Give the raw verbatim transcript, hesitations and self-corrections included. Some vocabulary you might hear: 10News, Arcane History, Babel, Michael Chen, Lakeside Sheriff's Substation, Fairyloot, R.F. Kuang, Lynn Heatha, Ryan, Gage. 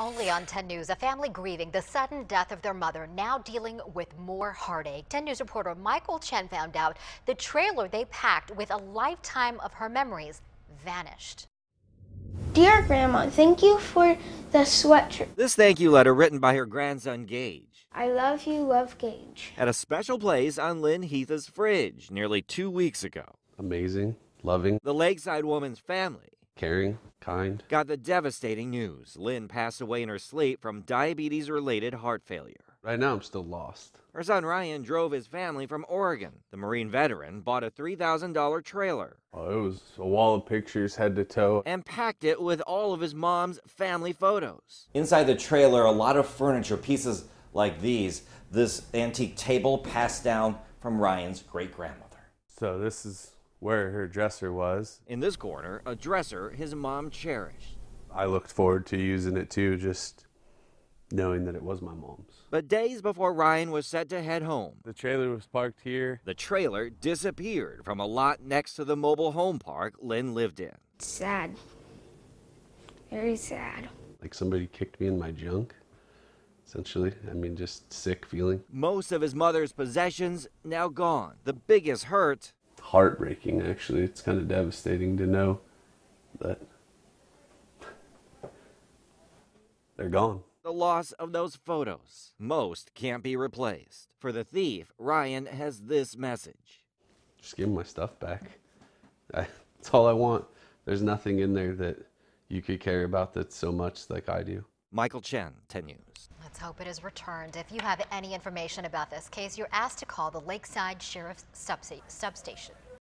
Only on ten news, a family grieving the sudden death of their mother, now dealing with more heartache. ten news reporter Michael Chen found out the trailer they packed with a lifetime of her memories vanished. Dear Grandma, thank you for the sweatshirt. This thank you letter written by her grandson, Gage. I love you, love Gage. At a special place on Lynn Heatha's fridge nearly two weeks ago. Amazing, loving. The Lakeside woman's family. Caring, kind. Got the devastating news. Lynn passed away in her sleep from diabetes-related heart failure. Right now, I'm still lost. Her son Ryan drove his family from Oregon. The Marine veteran bought a three thousand dollar trailer. Oh, it was a wall of pictures, head to toe. And packed it with all of his mom's family photos. Inside the trailer, a lot of furniture, pieces like these. This antique table passed down from Ryan's great-grandmother. So this is where her dresser was. In this corner, a dresser his mom cherished. I looked forward to using it too, just knowing that it was my mom's. But days before Ryan was set to head home, the trailer was parked here. The trailer disappeared from a lot next to the mobile home park Lynn lived in. Sad. Very sad. Like somebody kicked me in my junk, essentially. I mean, just sick feeling. Most of his mother's possessions now gone. The biggest hurt. Heartbreaking, actually. It's kind of devastating to know that they're gone. The loss of those photos. Most can't be replaced. For the thief, Ryan has this message. Just give him my stuff back. I, that's all I want. There's nothing in there that you could care about that's so much like I do. Michael Chen, ten news. Let's hope it is returned. If you have any information about this case, you're asked to call the Lakeside Sheriff's Substation.